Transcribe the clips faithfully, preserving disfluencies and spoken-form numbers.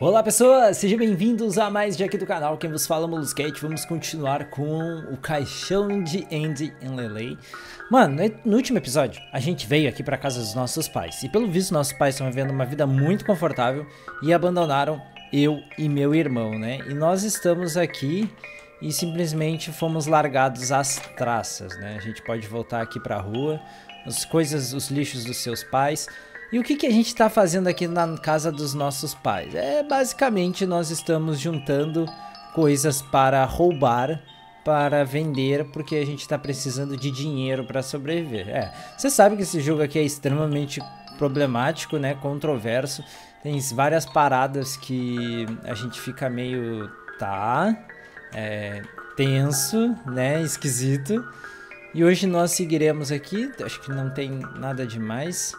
Olá pessoas, sejam bem-vindos a mais um dia aqui do canal. Quem vos fala é o Molusqueti. Vamos continuar com o caixão de Andy and Leyley. Mano, no último episódio a gente veio aqui pra casa dos nossos pais. E pelo visto nossos pais estão vivendo uma vida muito confortável e abandonaram eu e meu irmão, né? E nós estamos aqui e simplesmente fomos largados às traças, né? A gente pode voltar aqui pra rua, as coisas, os lixos dos seus pais. E o que, que a gente está fazendo aqui na casa dos nossos pais? É basicamente nós estamos juntando coisas para roubar, para vender, porque a gente está precisando de dinheiro para sobreviver. É, você sabe que esse jogo aqui é extremamente problemático, né? Controverso. Tem várias paradas que a gente fica meio tá é, tenso, né? Esquisito. E hoje nós seguiremos aqui. Acho que não tem nada demais.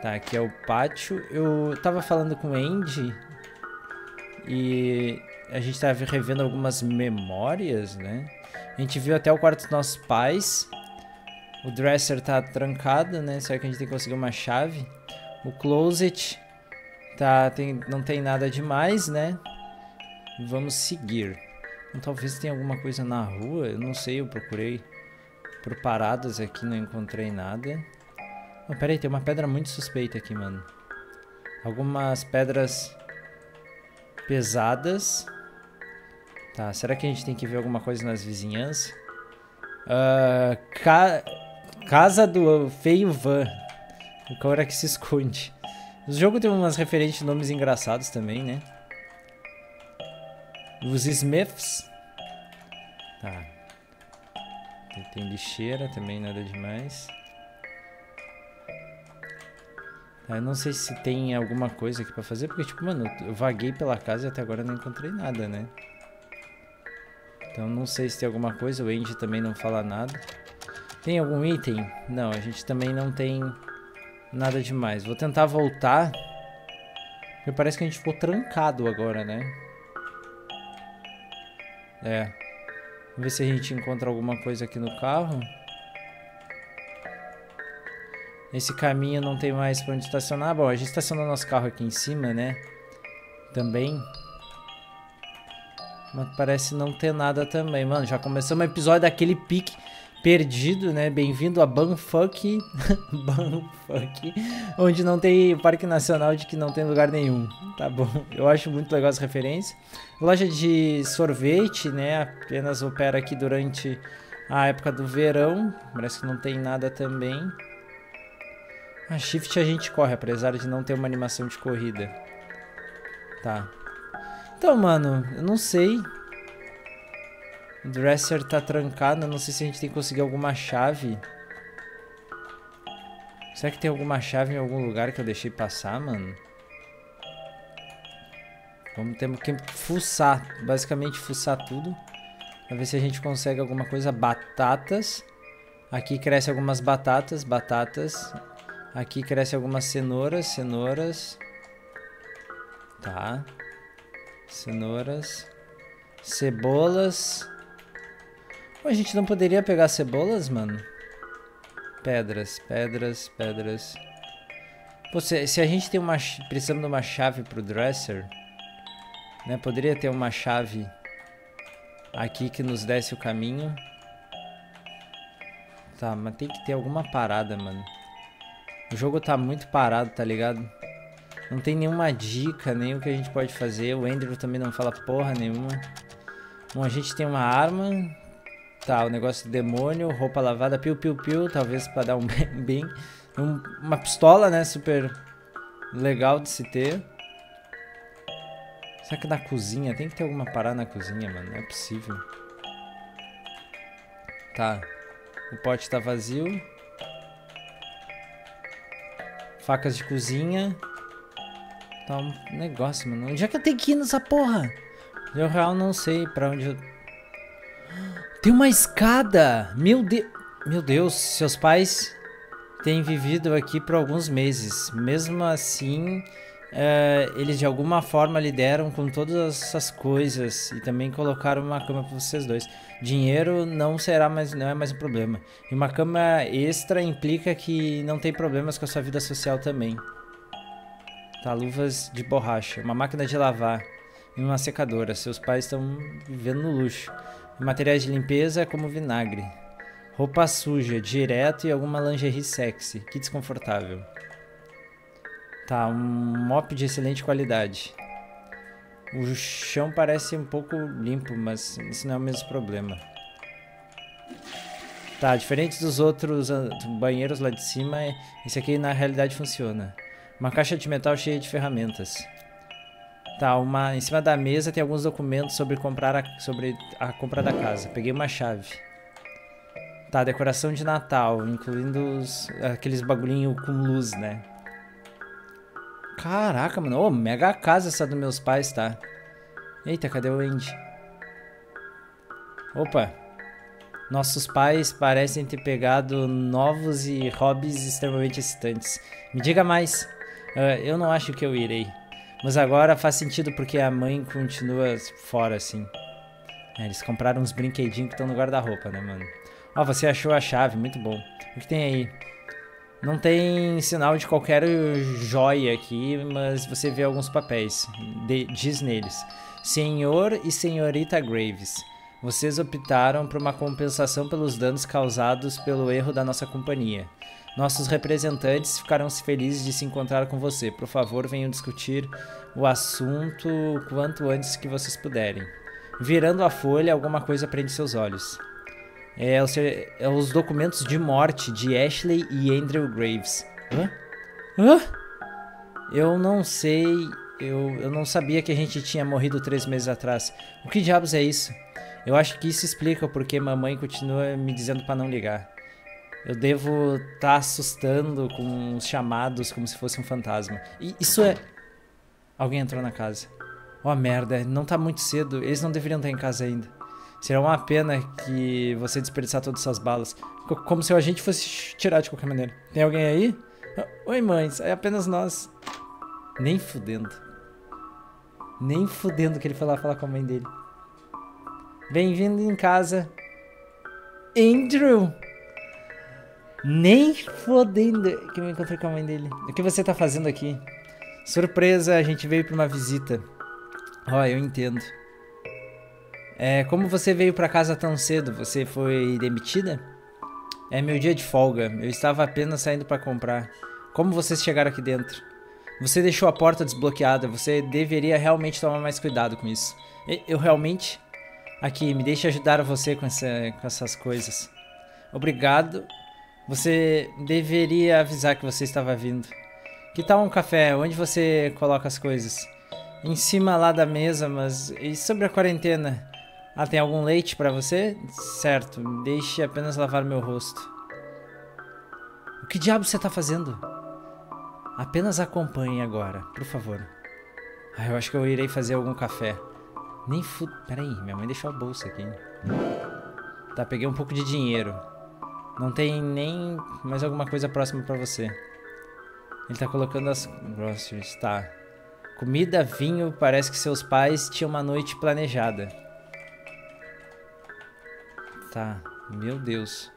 Tá, aqui é o pátio. Eu tava falando com o Andy e a gente tava revendo algumas memórias, né? A gente viu até o quarto dos nossos pais. O dresser tá trancado, né? Será que a gente tem que conseguir uma chave? O closet tá, tem, não tem nada demais, né? Vamos seguir. Então, talvez tenha alguma coisa na rua. Eu não sei, eu procurei por paradas aqui, não encontrei nada. Oh, pera aí, tem uma pedra muito suspeita aqui, mano. Algumas pedras pesadas. Tá, será que a gente tem que ver alguma coisa nas vizinhanças? Uh, ca... Casa do Feio Van. O cara que se esconde. O jogo tem umas referentes de nomes engraçados também, né? Os Smiths. Tá. Tem, tem lixeira também, nada demais. Eu não sei se tem alguma coisa aqui pra fazer, porque, tipo, mano, eu vaguei pela casa e até agora não encontrei nada, né? Então, não sei se tem alguma coisa. O Andy também não fala nada. Tem algum item? Não, a gente também não tem nada demais. Vou tentar voltar. Porque parece que a gente ficou trancado agora, né? É. Vamos ver se a gente encontra alguma coisa aqui no carro. Esse caminho não tem mais pra onde estacionar. Bom, a gente estacionou nosso carro aqui em cima, né? Também. Mas parece não ter nada também. Mano, já começamos o episódio daquele pique perdido, né? Bem-vindo a Banfuck. Banfuck. Onde não tem parque nacional, de que não tem lugar nenhum. Tá bom. Eu acho muito legal essa referência. Loja de sorvete, né? Apenas opera aqui durante a época do verão. Parece que não tem nada também. A shift a gente corre, apesar de não ter uma animação de corrida. Tá. Então, mano, eu não sei. O dresser tá trancado. Eu não sei se a gente tem que conseguir alguma chave. Será que tem alguma chave em algum lugar que eu deixei passar, mano? Vamos ter que fuçar. Basicamente, fuçar tudo. Pra ver se a gente consegue alguma coisa. Batatas. Aqui cresce algumas batatas. Batatas... Aqui crescem algumas cenouras, cenouras. Tá. Cenouras. Cebolas. Pô, a gente não poderia pegar cebolas, mano? Pedras, pedras, pedras. Pô, se, se a gente tem uma... Precisamos de uma chave pro dresser, né? Poderia ter uma chave aqui que nos desse o caminho. Tá, mas tem que ter alguma parada, mano. O jogo tá muito parado, tá ligado? Não tem nenhuma dica, nem o que a gente pode fazer. O Andrew também não fala porra nenhuma. Bom, a gente tem uma arma. Tá, o negócio do demônio, roupa lavada, piu, piu, piu. Talvez pra dar um bem. Um, uma pistola, né? Super legal de se ter. Será que na cozinha? Tem que ter alguma parada na cozinha, mano. Não é possível. Tá. O pote tá vazio. Facas de cozinha. Tá um negócio, mano. Onde é que eu tenho que ir nessa porra? Eu real não sei pra onde eu... Tem uma escada! Meu Deus! Meu Deus, seus pais têm vivido aqui por alguns meses. Mesmo assim, é, eles de alguma forma lidaram com todas essas coisas. E também colocaram uma cama pra vocês dois. Dinheiro não será mais, não é mais um problema. E uma cama extra implica que não tem problemas com a sua vida social também. Tá, luvas de borracha, uma máquina de lavar e uma secadora. Seus pais estão vivendo no luxo. Materiais de limpeza como vinagre. Roupa suja, direto, e alguma lingerie sexy. Que desconfortável. Tá, um mop de excelente qualidade. O chão parece um pouco limpo, mas isso não é o mesmo problema. Tá, diferente dos outros banheiros lá de cima, esse aqui na realidade funciona. Uma caixa de metal cheia de ferramentas. Tá, uma, em cima da mesa tem alguns documentos sobre, comprar a, sobre a compra da casa. Peguei uma chave. Tá, decoração de Natal, incluindo os, aqueles bagulhinho com luz, né? Caraca, mano. Ô, mega casa essa dos meus pais, tá? Eita, cadê o Andy? Opa. Nossos pais parecem ter pegado novos e hobbies extremamente excitantes. Me diga mais. Uh, eu não acho que eu irei. Mas agora faz sentido porque a mãe continua fora, assim. É, eles compraram uns brinquedinhos que estão no guarda-roupa, né, mano? Ó, oh, você achou a chave. Muito bom. O que tem aí? Não tem sinal de qualquer joia aqui, mas você vê alguns papéis. De, diz neles. Senhor e senhorita Graves, vocês optaram por uma compensação pelos danos causados pelo erro da nossa companhia. Nossos representantes ficarão felizes de se encontrar com você. Por favor, venham discutir o assunto o quanto antes que vocês puderem. Virando a folha, alguma coisa prende seus olhos. É, os, é os documentos de morte de Ashley e Andrew Graves. Hã? Hã? Eu não sei... Eu, eu não sabia que a gente tinha morrido três meses atrás. O que diabos é isso? Eu acho que isso explica o porquê mamãe continua me dizendo pra não ligar. Eu devo estar assustando com os chamados como se fosse um fantasma. E isso é... Alguém entrou na casa. Oh, merda, não tá muito cedo. Eles não deveriam estar em casa ainda. Será uma pena que você desperdiçar todas essas balas. C- como se o agente fosse tirar de qualquer maneira. Tem alguém aí? Oi, mães. É apenas nós. Nem fudendo. Nem fudendo que ele foi lá falar com a mãe dele. Bem-vindo em casa. Andrew! Nem fodendo que eu me encontrei com a mãe dele. O que você tá fazendo aqui? Surpresa, a gente veio pra uma visita. Ó, eu entendo. É, como você veio pra casa tão cedo? Você foi demitida? É meu dia de folga. Eu estava apenas saindo pra comprar. Como vocês chegaram aqui dentro? Você deixou a porta desbloqueada. Você deveria realmente tomar mais cuidado com isso. Eu realmente... Aqui, me deixe ajudar você com, essa, com essas coisas. Obrigado. Você deveria avisar que você estava vindo. Que tal um café? Onde você coloca as coisas? Em cima lá da mesa, mas... E sobre a quarentena? Ah, tem algum leite pra você? Certo, me deixe apenas lavar meu rosto. O que diabo você tá fazendo? Apenas acompanhe agora, por favor. Ah, eu acho que eu irei fazer algum café. Nem fu... Pera aí, minha mãe deixou a bolsa aqui. Tá, peguei um pouco de dinheiro. Não tem nem mais alguma coisa próxima pra você. Ele tá colocando as... groceries, tá. Comida, vinho, parece que seus pais tinham uma noite planejada. Tá, meu Deus.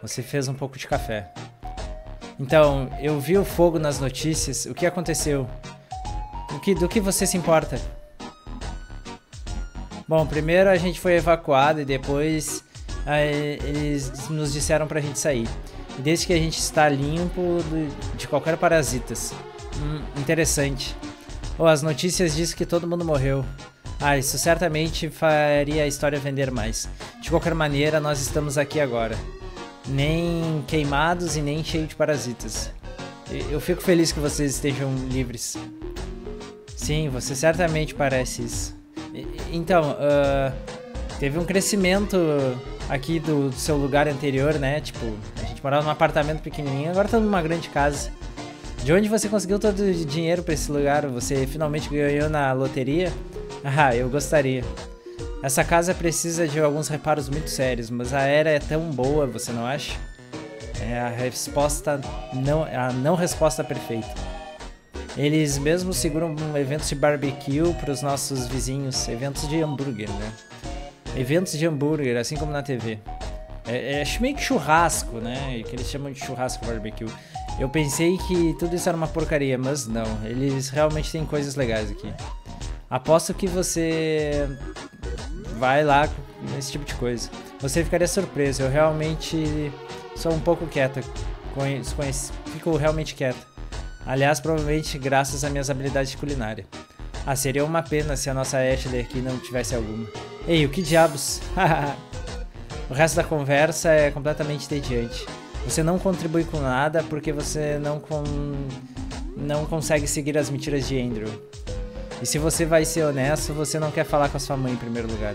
Você fez um pouco de café. Então, eu vi o fogo nas notícias. O que aconteceu? O que, do que você se importa? Bom, primeiro a gente foi evacuado e depois aí, eles nos disseram pra gente sair. Desde que a gente está limpo de qualquer parasitas. Hum, interessante. Oh, as notícias dizem que todo mundo morreu. Ah, isso certamente faria a história vender mais. De qualquer maneira, nós estamos aqui agora. Nem queimados e nem cheios de parasitas. Eu fico feliz que vocês estejam livres. Sim, você certamente parece isso. Então, uh, teve um crescimento aqui do, do seu lugar anterior, né? Tipo, a gente morava num apartamento pequenininho, agora tá numa grande casa. De onde você conseguiu todo o dinheiro pra esse lugar? Você finalmente ganhou na loteria? Ah, eu gostaria. Essa casa precisa de alguns reparos muito sérios, mas a era é tão boa, você não acha? É a resposta não, a não resposta perfeita. Eles mesmos seguram eventos de barbecue para os nossos vizinhos. Eventos de hambúrguer, né? Eventos de hambúrguer, assim como na T V. É, é meio que churrasco, né? Que eles chamam de churrasco barbecue. Eu pensei que tudo isso era uma porcaria, mas não. Eles realmente têm coisas legais aqui. Aposto que você vai lá nesse tipo de coisa. Você ficaria surpreso. Eu realmente sou um pouco quieta. Conheço, conheço, fico realmente quieta. Aliás, provavelmente graças às minhas habilidades de culinária. Ah, seria uma pena se a nossa Ashley aqui não tivesse alguma. Ei, o que diabos? O resto da conversa é completamente entediante. Você não contribui com nada porque você não, com... não consegue seguir as mentiras de Andrew. E se você vai ser honesto, você não quer falar com a sua mãe em primeiro lugar.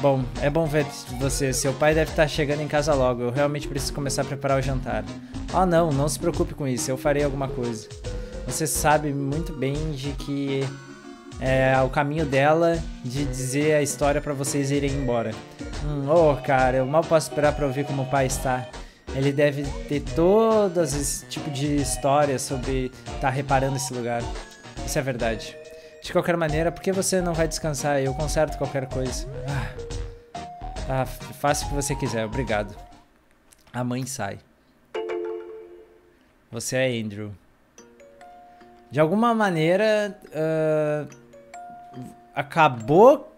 Bom, é bom ver você. Seu pai deve estar chegando em casa logo. Eu realmente preciso começar a preparar o jantar. Ah, não, não se preocupe com isso. Eu farei alguma coisa. Você sabe muito bem de que é o caminho dela de dizer a história pra vocês irem embora. Hum, oh, cara, eu mal posso esperar pra ouvir como o pai está. Ele deve ter todas esse tipo de história sobre tá reparando esse lugar. Isso é verdade. De qualquer maneira, por que você não vai descansar? Eu conserto qualquer coisa. Ah, ah, faça o que você quiser, obrigado. A mãe sai. Você é Andrew. De alguma maneira, uh, acabou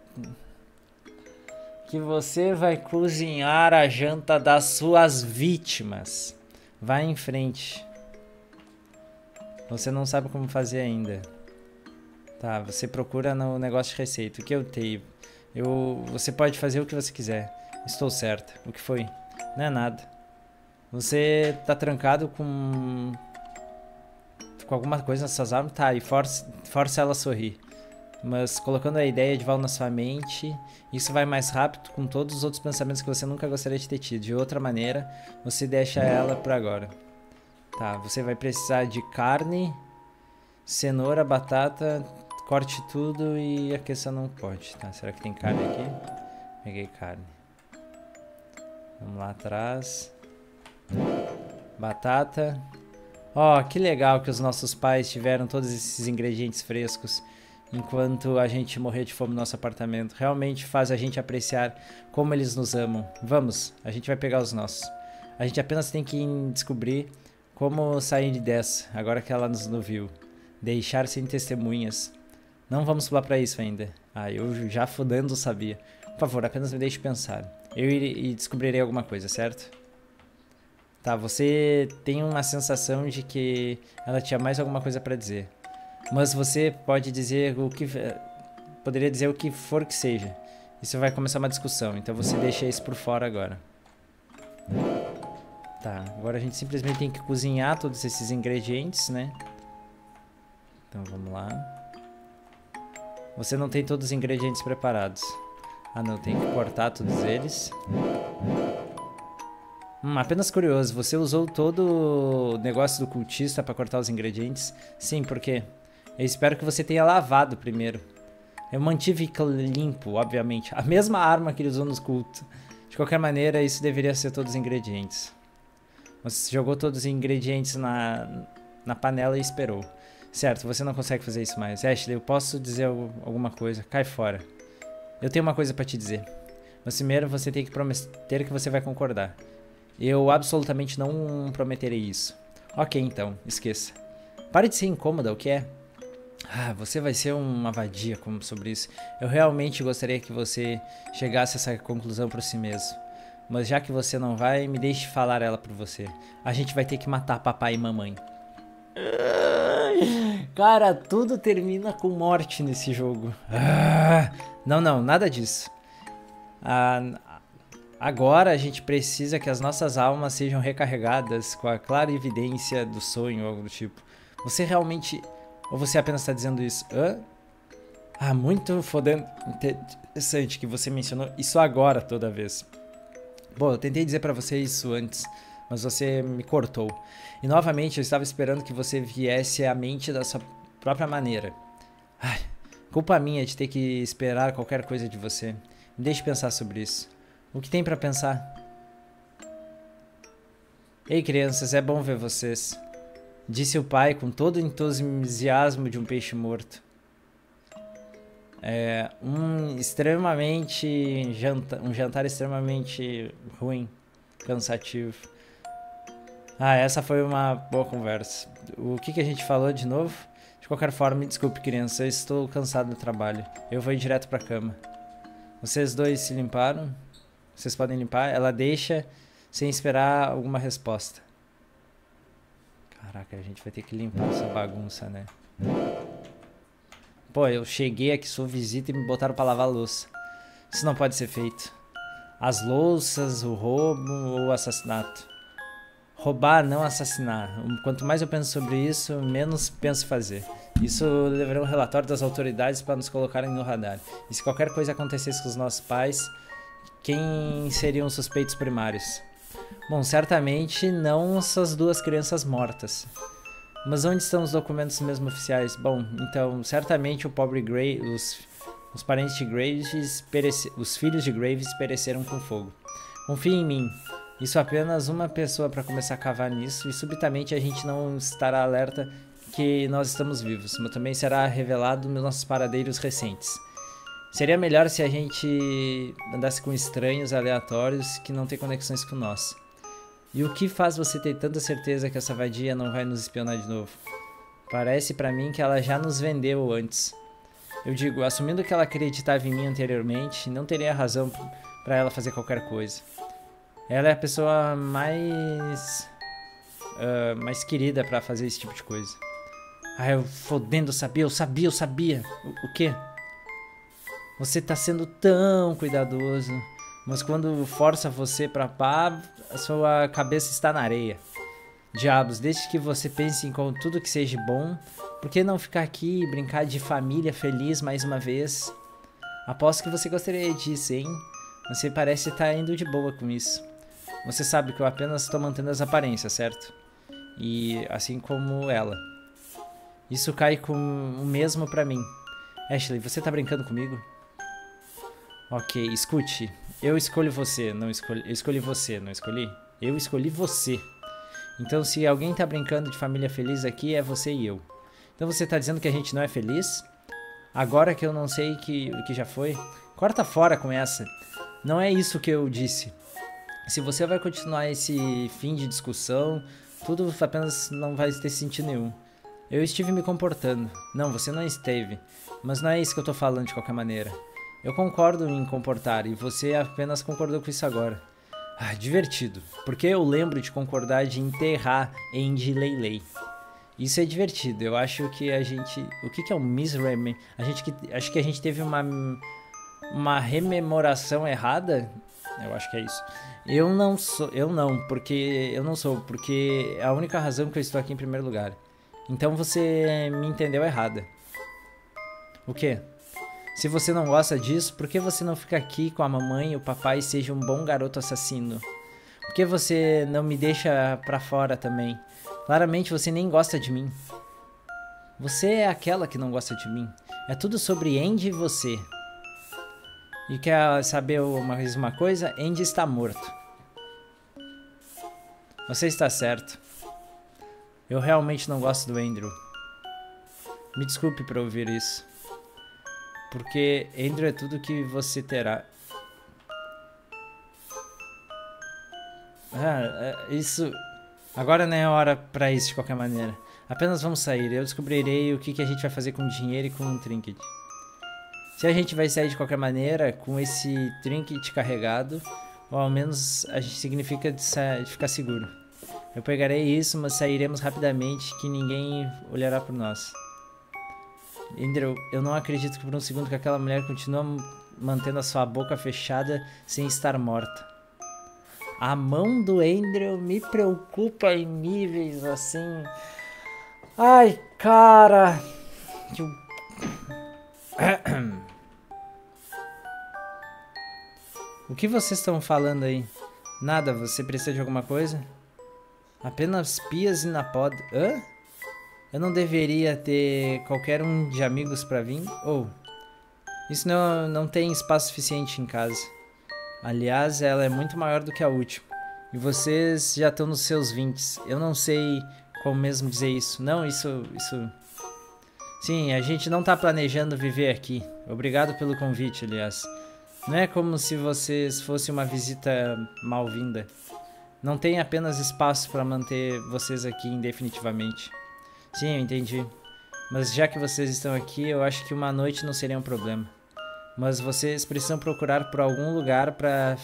que você vai cozinhar a janta das suas vítimas. Vai em frente. Você não sabe como fazer ainda. Tá, você procura no negócio de receita. O que eu tenho? Eu, você pode fazer o que você quiser. Estou certa. O que foi? Não é nada. Você tá trancado com... com alguma coisa nessas armas, tá, e força, força ela a sorrir. Mas colocando a ideia de volta na sua mente, isso vai mais rápido com todos os outros pensamentos que você nunca gostaria de ter tido. De outra maneira, você deixa ela por agora. Tá, você vai precisar de carne, cenoura, batata, corte tudo e aqueça num pote. Tá, será que tem carne aqui? Peguei carne. Vamos lá atrás. Batata. Oh, que legal que os nossos pais tiveram todos esses ingredientes frescos enquanto a gente morria de fome no nosso apartamento. Realmente faz a gente apreciar como eles nos amam. Vamos, a gente vai pegar os nossos. A gente apenas tem que descobrir como sair dessa, agora que ela nos viu. Deixar sem testemunhas. Não vamos pular pra isso ainda. Ah, eu já fodendo sabia. Por favor, apenas me deixe pensar. Eu irei e descobrirei alguma coisa, certo? Tá, você tem uma sensação de que ela tinha mais alguma coisa pra dizer. Mas você pode dizer o que... poderia dizer o que for que seja. Isso vai começar uma discussão, então você deixa isso por fora agora. Tá, agora a gente simplesmente tem que cozinhar todos esses ingredientes, né? Então vamos lá. Você não tem todos os ingredientes preparados. Ah não, tem que cortar todos eles. Hum, apenas curioso, você usou todo o negócio do cultista para cortar os ingredientes? Sim, por quê? Eu espero que você tenha lavado primeiro. Eu mantive limpo, obviamente. A mesma arma que ele usou nos cultos. De qualquer maneira, isso deveria ser todos os ingredientes. Você jogou todos os ingredientes na, na panela e esperou. Certo, você não consegue fazer isso mais. Ashley, eu posso dizer alguma coisa? Cai fora. Eu tenho uma coisa para te dizer. Mas primeiro você tem que prometer que você vai concordar. Eu absolutamente não prometerei isso. Ok, então, esqueça. Pare de ser incômoda, o que é? Ah, você vai ser uma vadia como sobre isso. Eu realmente gostaria que você chegasse a essa conclusão por si mesmo. Mas já que você não vai, me deixe falar ela por você. A gente vai ter que matar papai e mamãe. Cara, tudo termina com morte nesse jogo. Não, não, nada disso. Ah... Agora a gente precisa que as nossas almas sejam recarregadas com a clara evidência do sonho ou algo do tipo. Você realmente... ou você apenas está dizendo isso? Hã? Ah, muito fodendo interessante que você mencionou isso agora toda vez. Bom, eu tentei dizer pra você isso antes, mas você me cortou. E novamente eu estava esperando que você viesse à mente da sua própria maneira. Ai, culpa minha de ter que esperar qualquer coisa de você. Me deixe pensar sobre isso. O que tem pra pensar? Ei, crianças, é bom ver vocês. Disse o pai com todo o entusiasmo de um peixe morto. É um extremamente janta, um jantar extremamente ruim, cansativo. Ah, essa foi uma boa conversa. O que, que a gente falou de novo? De qualquer forma, me desculpe, criança. Eu estou cansado do trabalho. Eu vou ir direto pra cama. Vocês dois se limparam? Vocês podem limpar? Ela deixa sem esperar alguma resposta. Caraca, a gente vai ter que limpar essa bagunça, né? Pô, eu cheguei aqui, sou visita e me botaram pra lavar a louça. Isso não pode ser feito. As louças, o roubo ou o assassinato. Roubar, não assassinar. Quanto mais eu penso sobre isso, menos penso fazer. Isso levará um relatório das autoridades para nos colocarem no radar. E se qualquer coisa acontecesse com os nossos pais, quem seriam os suspeitos primários? Bom, certamente não essas duas crianças mortas. Mas onde estão os documentos mesmo oficiais? Bom, então certamente o pobre Graves, os, os parentes de Graves, perece, os filhos de Graves pereceram com fogo. Confie em mim. Isso apenas uma pessoa para começar a cavar nisso e subitamente a gente não estará alerta que nós estamos vivos, mas também será revelado nos nossos paradeiros recentes. Seria melhor se a gente andasse com estranhos aleatórios que não têm conexões com nós. E o que faz você ter tanta certeza que essa vadia não vai nos espionar de novo? Parece pra mim que ela já nos vendeu antes. Eu digo, assumindo que ela acreditava em mim anteriormente, não teria razão pra ela fazer qualquer coisa. Ela é a pessoa mais uh, mais querida pra fazer esse tipo de coisa. Ah, eu fodendo, eu sabia, eu sabia, eu sabia. O, o quê? Você tá sendo tão cuidadoso, mas quando força você pra pá, a sua cabeça está na areia. Diabos, desde que você pense em tudo que seja bom, por que não ficar aqui e brincar de família feliz mais uma vez? Aposto que você gostaria disso, hein? Você parece estar indo de boa com isso. Você sabe que eu apenas estou mantendo as aparências, certo? E assim como ela. Isso cai com o mesmo pra mim. Ashley, você tá brincando comigo? Ok, escute. Eu escolho você, não escolhi. Eu escolhi você, não escolhi? Eu escolhi você. Então se alguém tá brincando de família feliz aqui, é você e eu. Então você tá dizendo que a gente não é feliz? Agora que eu não sei o que, que já foi? Corta fora com essa. Não é isso que eu disse. Se você vai continuar esse fim de discussão, tudo apenas não vai ter sentido nenhum. Eu estive me comportando. Não, você não esteve. Mas não é isso que eu tô falando de qualquer maneira. Eu concordo em comportar e você apenas concordou com isso agora. Ah, divertido. Porque eu lembro de concordar de enterrar Andy e Leyley. Isso é divertido. Eu acho que a gente... O que que é um misremem? A gente que... Acho que a gente teve uma... Uma rememoração errada? Eu acho que é isso. Eu não sou... Eu não, porque... Eu não sou, porque é a única razão que eu estou aqui em primeiro lugar. Então você me entendeu errada. O quê? Se você não gosta disso, por que você não fica aqui com a mamãe e o papai e seja um bom garoto assassino? Por que você não me deixa pra fora também? Claramente você nem gosta de mim. Você é aquela que não gosta de mim. É tudo sobre Andy e você. E quer saber mais uma coisa? Andy está morto. Você está certo. Eu realmente não gosto do Andrew. Me desculpe por ouvir isso. Porque Andrew é tudo que você terá. Ah, isso... Agora não é hora pra isso de qualquer maneira. Apenas vamos sair. Eu descobrirei o que, que a gente vai fazer com o dinheiro e com o trinket. Se a gente vai sair de qualquer maneira com esse trinket carregado, ou ao menos a gente significa de, de ficar seguro. Eu pegarei isso, mas sairemos rapidamente, que ninguém olhará por nós. Andrew, eu não acredito que por um segundo que aquela mulher continua mantendo a sua boca fechada sem estar morta. A mão do Andrew me preocupa em níveis assim... Ai, cara... Eu... O que vocês estão falando aí? Nada, você precisa de alguma coisa? Apenas pias e na pod... Hã? Eu não deveria ter qualquer um de amigos pra vir? Ou... Oh, isso não, não tem espaço suficiente em casa. Aliás, ela é muito maior do que a última. E vocês já estão nos seus vintes. Eu não sei como mesmo dizer isso. Não, isso... isso... Sim, a gente não tá planejando viver aqui. Obrigado pelo convite, aliás. Não é como se vocês fossem uma visita mal-vinda. Não tem apenas espaço para manter vocês aqui indefinitivamente. Sim, eu entendi. Mas já que vocês estão aqui, eu acho que uma noite não seria um problema. Mas vocês precisam procurar por algum lugar para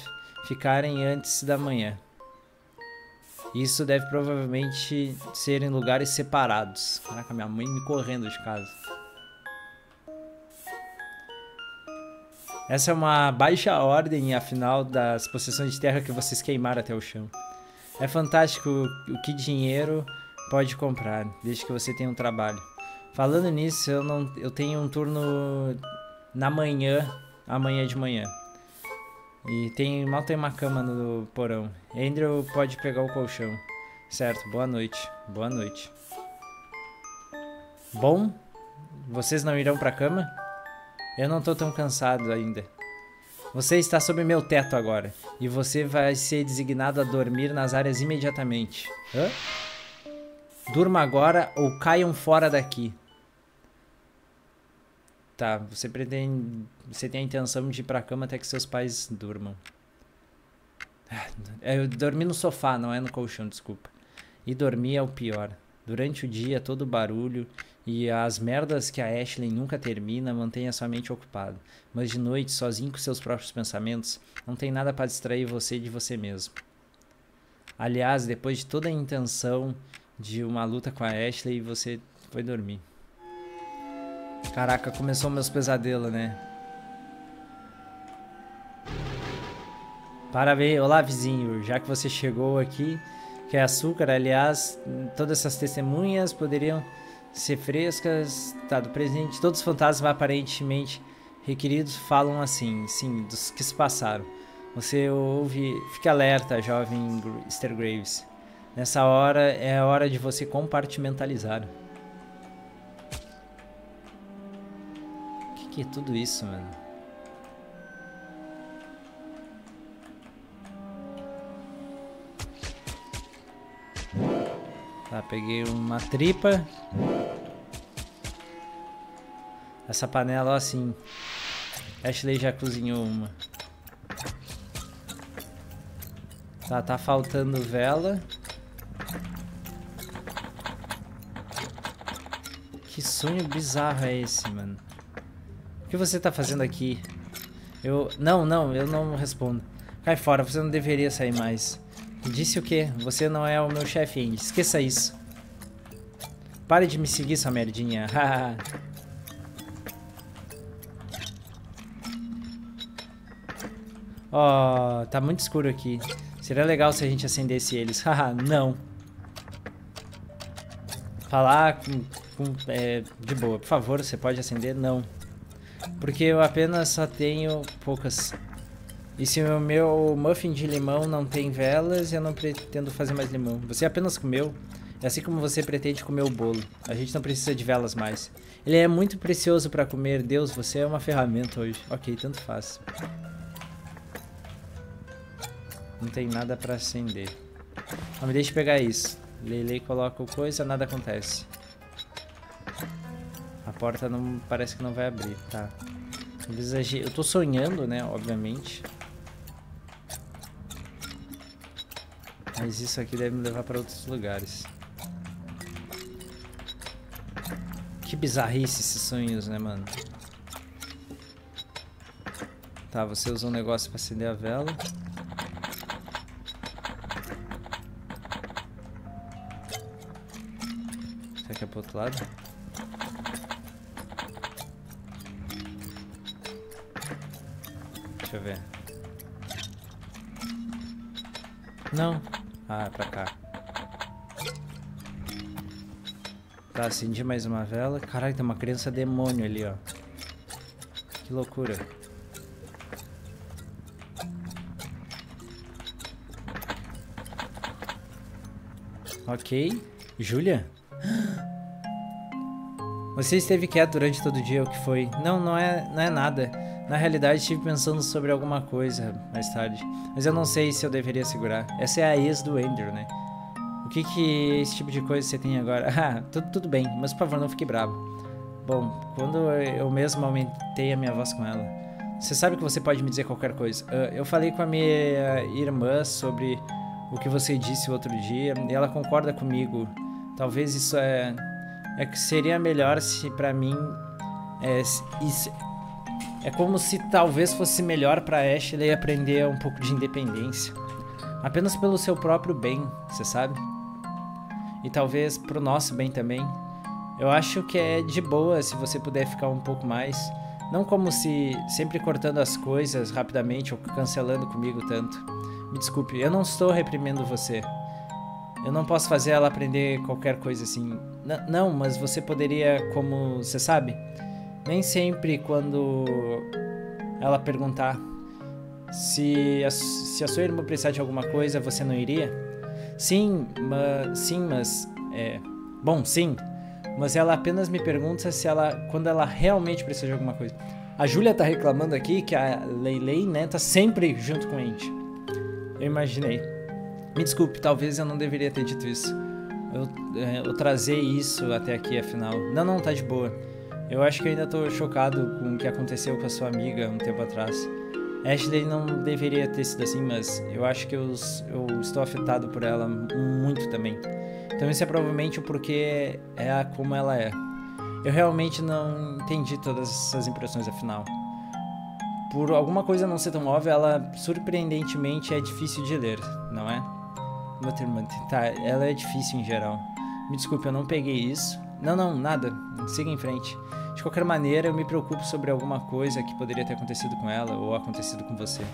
ficarem antes da manhã. Isso deve provavelmente ser em lugares separados. Caraca, minha mãe me correndo de casa. Essa é uma baixa ordem, afinal, das possessões de terra que vocês queimaram até o chão. É fantástico o que dinheiro pode comprar, desde que você tenha um trabalho. Falando nisso, eu, não, eu tenho um turno na manhã, amanhã de manhã. E tem, mal tem uma cama no porão. Andrew pode pegar o colchão. Certo, boa noite. Boa noite. Bom, vocês não irão pra cama? Eu não tô tão cansado ainda. Você está sob meu teto agora. E você vai ser designado a dormir nas áreas imediatamente. Hã? Durma agora ou caiam fora daqui. Tá, você pretende... Você tem a intenção de ir pra cama até que seus pais durmam. Eu dormi no sofá, não é no colchão, desculpa. E dormir é o pior. Durante o dia, todo o barulho e as merdas que a Ashley nunca termina, mantenha sua mente ocupada. Mas de noite, sozinho com seus próprios pensamentos, não tem nada para distrair você de você mesmo. Aliás, depois de toda a intenção de uma luta com a Ashley, você foi dormir. Caraca, começou meus pesadelos, né? Parabéns, olá vizinho, já que você chegou aqui, que é açúcar, aliás, todas essas testemunhas poderiam ser frescas, tá do presente. Todos os fantasmas aparentemente requeridos falam assim, sim, dos que se passaram. Você ouve, fique alerta, jovem mister Graves. Nessa hora é a hora de você compartimentalizar. Que é tudo isso, mano? Tá, peguei uma tripa. Essa panela, ó, assim. Ashley já cozinhou uma. Tá, tá faltando vela. Que sonho bizarro é esse, mano? O que você tá fazendo aqui? Eu... Não, não, eu não respondo. Cai fora, você não deveria sair mais. Disse o quê? Você não é o meu chefe, Andy. Esqueça isso. Pare de me seguir, sua merdinha. Oh, tá muito escuro aqui. Seria legal se a gente acendesse eles. Haha, não. Falar com... com é, de boa. Por favor, você pode acender? Não. Porque eu apenas só tenho poucas. E se o meu muffin de limão não tem velas, eu não pretendo fazer mais limão. Você apenas comeu, é assim como você pretende comer o bolo. A gente não precisa de velas mais. Ele é muito precioso para comer. Deus, você é uma ferramenta hoje. Ok, tanto faz. Não tem nada para acender. Não me deixe pegar isso. Leyley coloca o coisa, nada acontece. A porta não, parece que não vai abrir, tá. Eu tô sonhando, né, obviamente. Mas isso aqui deve me levar pra outros lugares. Que bizarrice esses sonhos, né, mano? Tá, você usou um negócio pra acender a vela. Será que é pro outro lado? Deixa eu ver. Não. Ah, é pra cá. Tá, acendi mais uma vela. Caralho, tem uma criança demônio ali, ó. Que loucura. Ok. Julia? Você esteve quieto durante todo o dia, o que foi? Não, não é, não é nada. Na realidade, estive pensando sobre alguma coisa mais tarde, mas eu não sei se eu deveria segurar. Essa é a ex do Andrew, né? O que que esse tipo de coisa você tem agora? Ah, tudo, tudo bem, mas por favor, não fique bravo. Bom, quando eu mesmo aumentei a minha voz com ela. Você sabe que você pode me dizer qualquer coisa. Eu falei com a minha irmã sobre o que você disse outro dia, e ela concorda comigo. Talvez isso é, é que seria melhor se para mim é, isso, é como se talvez fosse melhor para Ashley aprender um pouco de independência, apenas pelo seu próprio bem, você sabe? E talvez pro nosso bem também. Eu acho que é de boa se você puder ficar um pouco mais, não como se sempre cortando as coisas rapidamente ou cancelando comigo tanto. Me desculpe, eu não estou reprimendo você. Eu não posso fazer ela aprender qualquer coisa assim. N- não, mas você poderia, como você sabe, nem sempre quando ela perguntar se a, se a sua irmã precisar de alguma coisa, você não iria? Sim, mas... Sim, mas... É, bom, sim. Mas ela apenas me pergunta se ela... Quando ela realmente precisa de alguma coisa. A Julia tá reclamando aqui que a Leyley, né, tá sempre junto com a gente. Eu imaginei. Me desculpe, talvez eu não deveria ter dito isso. Eu, eu trazer isso até aqui, afinal. Não, não, tá de boa. Eu acho que ainda tô chocado com o que aconteceu com a sua amiga um tempo atrás. Ashley não deveria ter sido assim, mas eu acho que eu, eu estou afetado por ela muito também. Então isso é provavelmente o porquê é como ela é. Eu realmente não entendi todas essas impressões, afinal. Por alguma coisa não ser tão óbvia, ela surpreendentemente é difícil de ler, não é? Tá, ela é difícil em geral. Me desculpe, eu não peguei isso. Não, não, nada. Siga em frente. De qualquer maneira, eu me preocupo sobre alguma coisa que poderia ter acontecido com ela ou acontecido com você.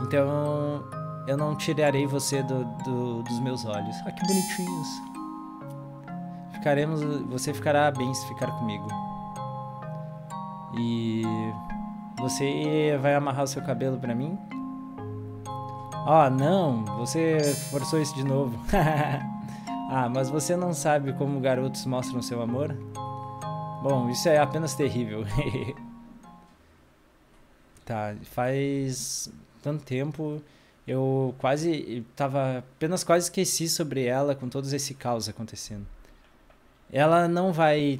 Então, eu não tirarei você do, do, dos meus olhos. Ah, que bonitinhos. Ficaremos... Você ficará bem se ficar comigo. E... Você vai amarrar o seu cabelo pra mim? Ah, oh, não, você forçou isso de novo. Ah, mas você não sabe como garotos mostram seu amor? Bom, isso é apenas terrível. Tá, faz tanto tempo eu quase tava apenas quase esqueci sobre ela com todo esse caos acontecendo. Ela não vai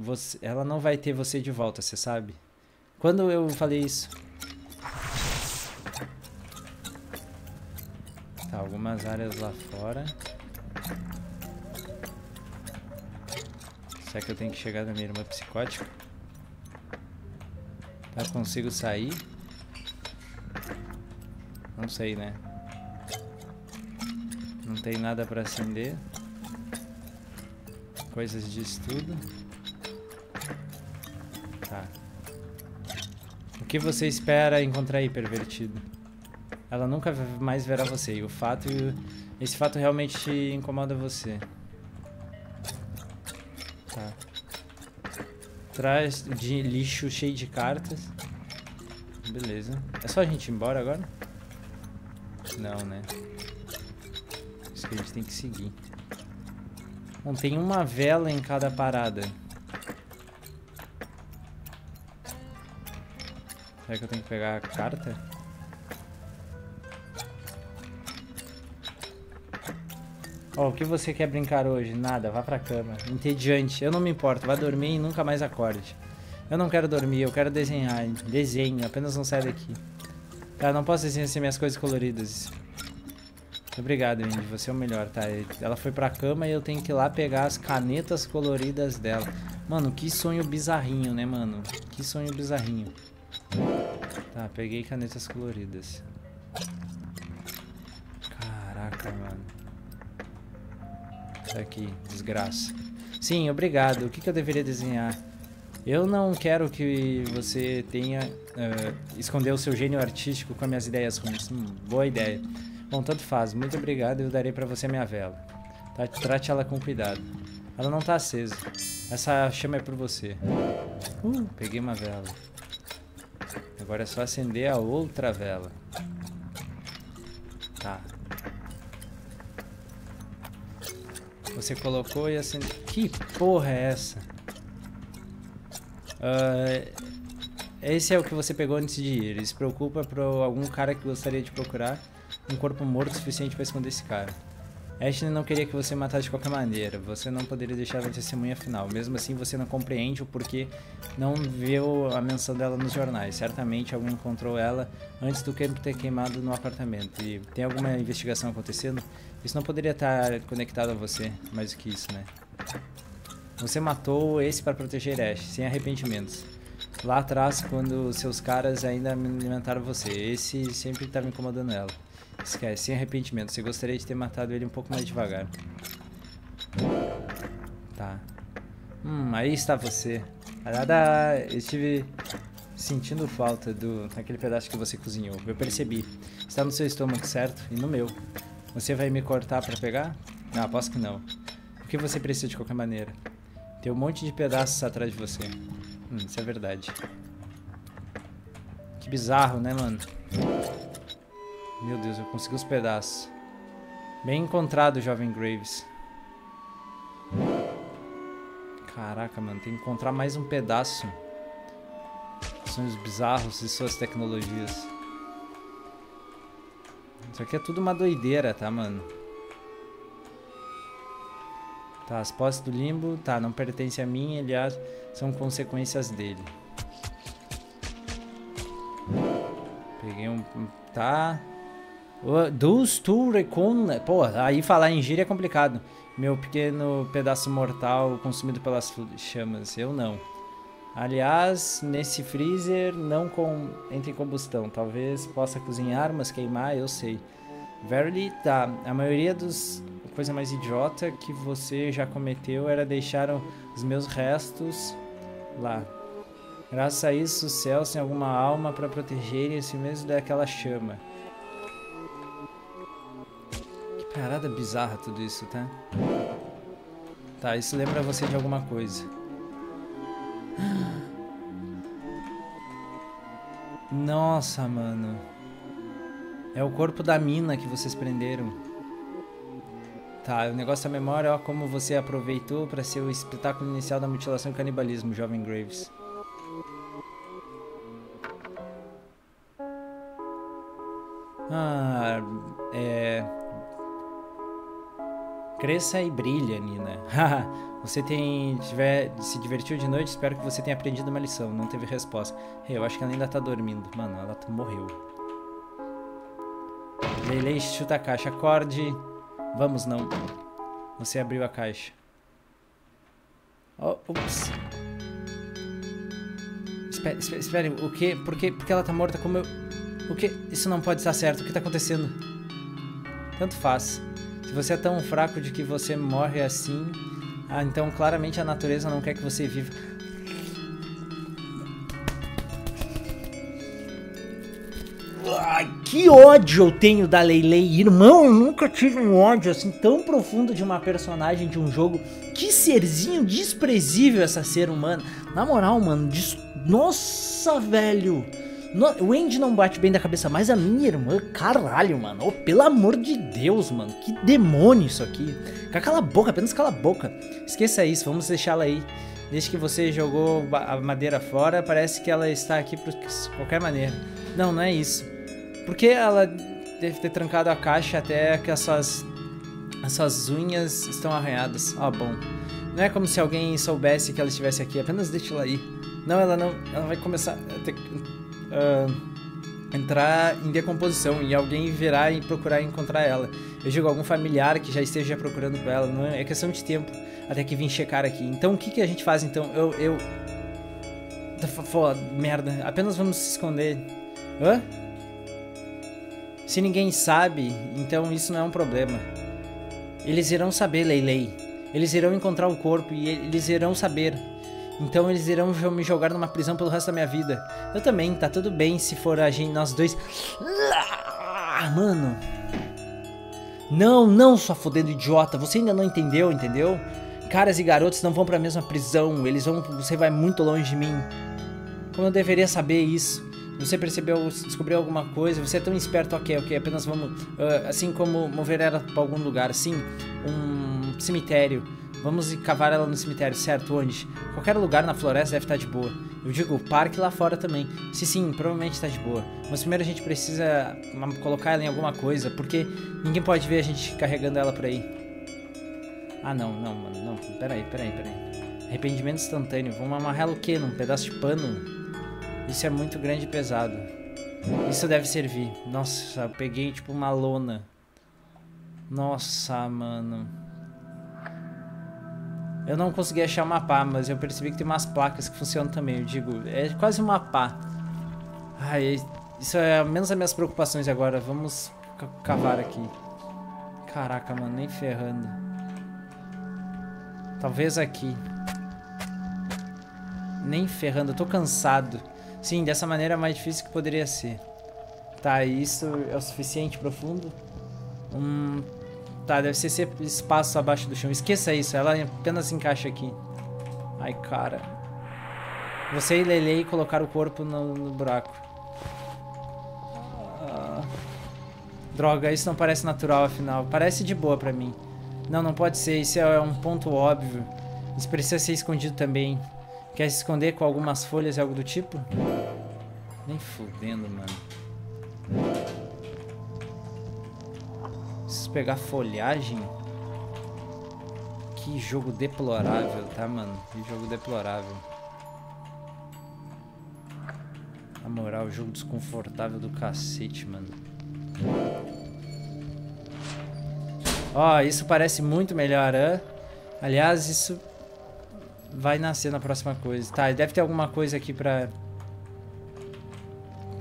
você, ela não vai ter você de volta, você sabe? Quando eu falei isso? Tá, algumas áreas lá fora. Será que eu tenho que chegar na minha irmã psicótica? Tá, consigo sair? Não sei, né? Não tem nada pra acender. Coisas de estudo. Tá. O que você espera encontrar aí, pervertido? Ela nunca mais verá você. E o fato... Esse fato realmente incomoda você. Tá. Traz de lixo cheio de cartas. Beleza. É só a gente ir embora agora? Não, né? Isso que a gente tem que seguir. Bom, tem uma vela em cada parada. Será que eu tenho que pegar a carta? Ó, o que você quer brincar hoje? Nada, vá pra cama. Entediante, eu não me importo. Vá dormir e nunca mais acorde. Eu não quero dormir, eu quero desenhar. Desenho, apenas não saia daqui. Tá, não posso desenhar sem minhas coisas coloridas. Obrigado, Andy, você é o melhor, tá? Ela foi pra cama e eu tenho que ir lá pegar as canetas coloridas dela. Mano, que sonho bizarrinho, né, mano? Que sonho bizarrinho. Tá, peguei canetas coloridas. Caraca, mano. Isso aqui, desgraça. Sim, obrigado. O que, que eu deveria desenhar? Eu não quero que você tenha... Uh, esconder o seu gênio artístico com as minhas ideias ruins. Hum, boa ideia. Bom, tanto faz. Muito obrigado. Eu darei pra você minha vela. Tá, trate ela com cuidado. Ela não tá acesa. Essa chama é por você. Uh, peguei uma vela. Agora é só acender a outra vela. Tá. Você colocou e acendeu. Que porra é essa? Uh, esse é o que você pegou antes de ir. Ele se preocupa por algum cara que gostaria de procurar um corpo morto suficiente pra esconder esse cara. Ashley não queria que você matasse de qualquer maneira. Você não poderia deixar ela de testemunha final. Mesmo assim, você não compreende o porquê não viu a menção dela nos jornais. Certamente alguém encontrou ela antes do que ter queimado no apartamento. E tem alguma investigação acontecendo? Isso não poderia estar conectado a você. Mais do que isso, né? Você matou esse para proteger Ashley, sem arrependimentos. Lá atrás, quando seus caras ainda alimentaram você. Esse sempre estava incomodando ela. Esquece, sem arrependimento. Você gostaria de ter matado ele um pouco mais devagar. Tá. Hum, aí está você. Arada, eu estive sentindo falta do daquele pedaço que você cozinhou. Eu percebi. Está no seu estômago, certo? E no meu. Você vai me cortar para pegar? Não, aposto que não. O que você precisa de qualquer maneira? Tem um monte de pedaços atrás de você. Hum, isso é verdade. Que bizarro, né, mano? Meu Deus, eu consegui os pedaços. Bem encontrado, jovem Graves. Caraca, mano, tem que encontrar mais um pedaço. Sonhos bizarros e suas tecnologias. Isso aqui é tudo uma doideira, tá, mano? Tá, as posses do limbo, tá, não pertence a mim, aliás, são consequências dele. Peguei um... tá... Dos tu recon... Pô, aí falar em gíria é complicado. Meu pequeno pedaço mortal consumido pelas chamas. Eu não. Aliás, nesse freezer não com... entra em combustão. Talvez possa cozinhar, mas queimar, eu sei. Verily, tá. A maioria dos... coisa mais idiota que você já cometeu era deixar os meus restos lá. Graças a isso, os céus têm alguma alma para protegerem a si mesmo daquela chama. Parada bizarra tudo isso, tá? Tá, isso lembra você de alguma coisa. Nossa, mano. É o corpo da mina que vocês prenderam. Tá, o negócio da memória, ó, como você aproveitou pra ser o espetáculo inicial da mutilação e canibalismo, jovem Graves. Ah, é... Cresça e brilha, Nina. Você tem, tiver, se divertiu de noite? Espero que você tenha aprendido uma lição. Não teve resposta. Hey, eu acho que ela ainda tá dormindo. Mano, ela morreu. Leyley, chuta a caixa. Acorde. Vamos, não. Você abriu a caixa. Oh, ups. Espere, espere, espere. O quê? Por quê? Porque ela tá morta como eu... O quê? Isso não pode estar certo. O que tá acontecendo? Tanto faz. Se você é tão fraco de que você morre assim... Ah, então claramente a natureza não quer que você viva. Ai, que ódio eu tenho da Leyley. Irmão, eu nunca tive um ódio assim tão profundo de uma personagem de um jogo. Que serzinho desprezível essa ser humana. Na moral, mano. Des... Nossa, velho. No, o Andy não bate bem da cabeça, mas a minha irmã, caralho, mano. Oh, pelo amor de Deus, mano. Que demônio isso aqui. Cala a boca, apenas cala a boca. Esqueça isso, vamos deixá-la aí. Desde que você jogou a madeira fora, parece que ela está aqui por qualquer maneira. Não, não é isso. Por que ela deve ter trancado a caixa até que as suas, as suas unhas estão arranhadas? Ah, bom. Não é como se alguém soubesse que ela estivesse aqui, apenas deixe-la aí. Não, ela não... Ela vai começar... a ter... Uh, entrar em decomposição e alguém virá e procurar encontrar ela. Eu digo, algum familiar que já esteja procurando por ela. Não é questão de tempo até que vim checar aqui. Então o que, que a gente faz então? Eu... eu... Foda, merda. Apenas vamos se esconder. Hã? Se ninguém sabe, então isso não é um problema. Eles irão saber, Leyley. Eles irão encontrar o corpo e eles irão saber. Então eles irão me jogar numa prisão pelo resto da minha vida. Eu também, tá tudo bem se for a gente, nós dois. Mano. Não, não, sua fodendo idiota. Você ainda não entendeu, entendeu? Caras e garotos não vão pra mesma prisão. Eles vão... Você vai muito longe de mim. Como eu deveria saber isso? Você percebeu, descobriu alguma coisa? Você é tão esperto, ok, ok. Apenas vamos... Uh, assim como mover ela pra algum lugar. Sim, um cemitério. Vamos cavar ela no cemitério, certo? Onde? Qualquer lugar na floresta deve estar de boa. Eu digo, o parque lá fora também. Se sim, provavelmente está de boa. Mas primeiro a gente precisa colocar ela em alguma coisa, porque ninguém pode ver a gente carregando ela por aí. Ah, não, não, mano, não. Peraí, peraí, peraí. Arrependimento instantâneo. Vamos amarrar ela o quê? Num pedaço de pano? Isso é muito grande e pesado. Isso deve servir. Nossa, eu peguei tipo uma lona. Nossa, mano. Eu não consegui achar uma pá, mas eu percebi que tem umas placas que funcionam também. Eu digo, é quase uma pá. Ai, isso é menos as minhas preocupações agora. Vamos cavar aqui. Caraca, mano, nem ferrando. Talvez aqui. Nem ferrando, eu tô cansado. Sim, dessa maneira é mais difícil que poderia ser. Tá, isso é o suficiente profundo? Hum... Tá, deve ser esse espaço abaixo do chão. Esqueça isso, ela apenas se encaixa aqui. Ai, cara. Você e Leyley colocaram o corpo no, no buraco. Ah, droga, isso não parece natural, afinal. Parece de boa pra mim. Não, não pode ser. Isso é um ponto óbvio. Isso precisa ser escondido também. Quer se esconder com algumas folhas e algo do tipo? Nem fudendo, mano. Preciso pegar folhagem? Que jogo deplorável, tá, mano? Que jogo deplorável. Na moral, jogo desconfortável do cacete, mano. Ó, isso parece muito melhor, hein? Aliás, isso vai nascer na próxima coisa. Tá, deve ter alguma coisa aqui pra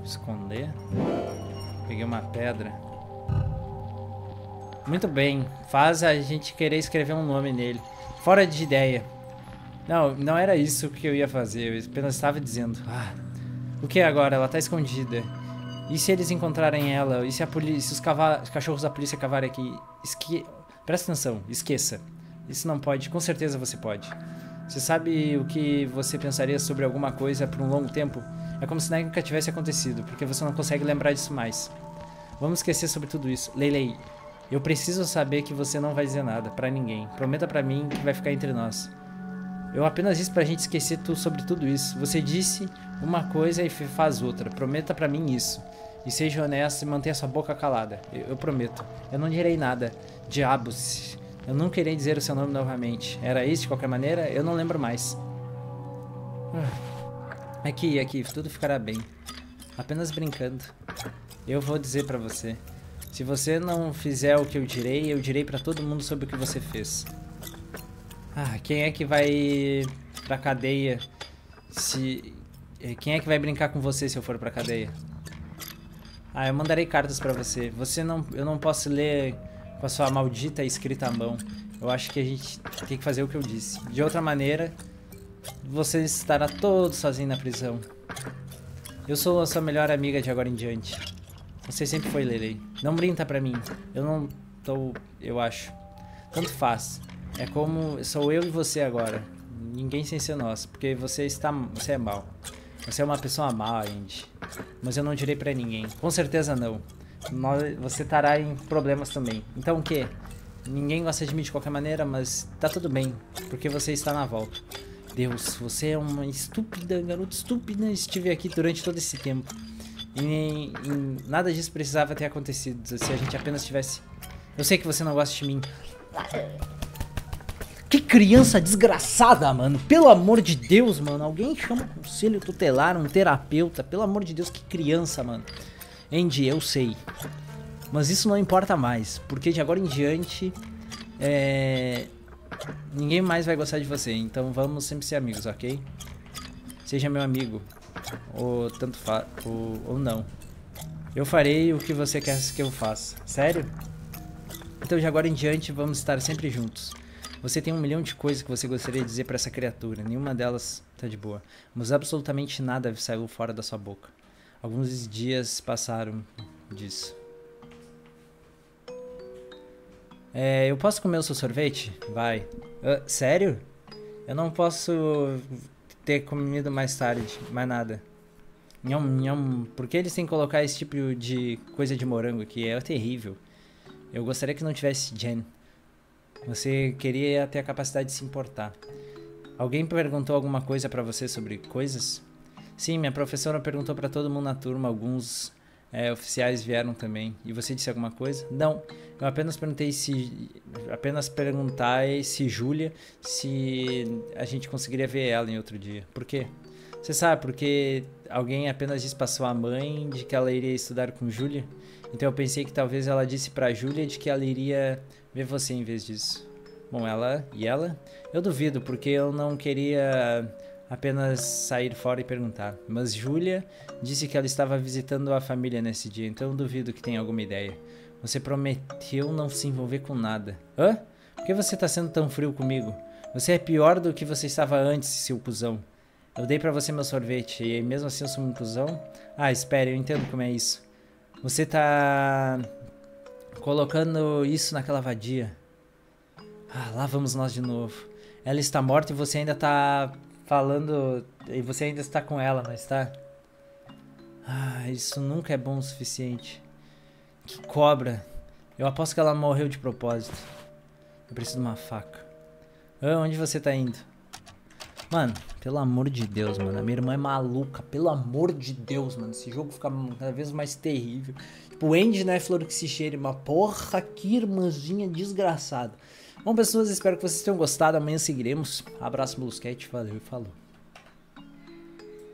esconder. Peguei uma pedra. Muito bem, faz a gente querer escrever um nome nele. Fora de ideia. Não, não era isso que eu ia fazer, eu apenas estava dizendo. Ah, o que agora? Ela está escondida. E se eles encontrarem ela? E se, a polícia, se os, cava os cachorros da polícia cavarem aqui? Esque Presta atenção, esqueça. Isso não pode, com certeza você pode. Você sabe o que você pensaria sobre alguma coisa por um longo tempo? É como se nunca tivesse acontecido, porque você não consegue lembrar disso mais. Vamos esquecer sobre tudo isso. Leyley. Eu preciso saber que você não vai dizer nada pra ninguém. Prometa pra mim que vai ficar entre nós. Eu apenas disse pra gente esquecer tu sobre tudo isso. Você disse uma coisa e faz outra. Prometa pra mim isso. E seja honesto e mantenha sua boca calada. Eu, eu prometo. Eu não direi nada. Diabos. Eu não queria dizer o seu nome novamente. Era isso de qualquer maneira? Eu não lembro mais. Aqui, aqui. Tudo ficará bem. Apenas brincando. Eu vou dizer pra você. Se você não fizer o que eu direi, eu direi pra todo mundo sobre o que você fez. Ah, quem é que vai pra cadeia se... Quem é que vai brincar com você se eu for pra cadeia? Ah, eu mandarei cartas pra você. Você não... Eu não posso ler com a sua maldita escrita à mão. Eu acho que a gente tem que fazer o que eu disse. De outra maneira, você estará todo sozinho na prisão. Eu sou a sua melhor amiga de agora em diante. Você sempre foi, Leyley. Não brinca pra mim. Eu não tô... Eu acho. Tanto faz. É como... Sou eu e você agora. Ninguém sem ser nós. Porque você está... Você é mal. Você é uma pessoa má, Andy. Mas eu não direi pra ninguém. Com certeza não. Você estará em problemas também. Então o quê? Ninguém gosta de mim de qualquer maneira, mas tá tudo bem. Porque você está na volta. Deus, você é uma estúpida, garota estúpida. Estive aqui durante todo esse tempo. E, e nada disso precisava ter acontecido se a gente apenas tivesse... Eu sei que você não gosta de mim. Que criança desgraçada, mano. Pelo amor de Deus, mano. Alguém chama um conselho tutelar, um terapeuta. Pelo amor de Deus, que criança, mano. Andy, eu sei. Mas isso não importa mais. Porque de agora em diante... É... Ninguém mais vai gostar de você. Então vamos sempre ser amigos, ok? Seja meu amigo. Ou tanto faz, ou, ou não. Eu farei o que você quer que eu faça. Sério? Então de agora em diante vamos estar sempre juntos. Você tem um milhão de coisas que você gostaria de dizer pra essa criatura. Nenhuma delas tá de boa. Mas absolutamente nada saiu fora da sua boca. Alguns dias passaram disso. É, eu posso comer o seu sorvete? Vai. Uh, sério? Eu não posso... ter comido mais tarde, mais nada. Nham, nham. Por que eles têm que colocar esse tipo de coisa de morango aqui? É terrível. Eu gostaria que não tivesse Jen. Você queria ter a capacidade de se importar. Alguém perguntou alguma coisa pra você sobre coisas? Sim, minha professora perguntou pra todo mundo na turma. Alguns é, oficiais vieram também. E você disse alguma coisa? Não, eu apenas perguntei se... Apenas perguntei se Julia, se a gente conseguiria ver ela em outro dia. Por quê? Você sabe, porque alguém apenas disse pra sua mãe de que ela iria estudar com Julia. Então eu pensei que talvez ela disse pra Julia de que ela iria... ver você em vez disso. Bom, ela e ela? Eu duvido, porque eu não queria apenas sair fora e perguntar. Mas Julia disse que ela estava visitando a família nesse dia, então eu duvido que tenha alguma ideia. Você prometeu não se envolver com nada. Hã? Por que você tá sendo tão frio comigo? Você é pior do que você estava antes, seu cuzão. Eu dei pra você meu sorvete e mesmo assim eu sou um cuzão? Ah, espere, eu entendo como é isso. Você tá... colocando isso naquela vadia. Ah, lá vamos nós de novo. Ela está morta e você ainda está falando... E você ainda está com ela, não está? Ah, isso nunca é bom o suficiente. Que cobra. Eu aposto que ela morreu de propósito. Eu preciso de uma faca. Ah, onde você está indo? Mano, pelo amor de Deus, mano. A minha irmã é maluca. Pelo amor de Deus, mano. Esse jogo fica cada vez mais terrível. Tipo, o Andy, né, flor que se cheire. Uma porra, que irmãzinha desgraçada. Bom, pessoas, espero que vocês tenham gostado. Amanhã seguiremos. Abraço, Molusqueti. Valeu e falou.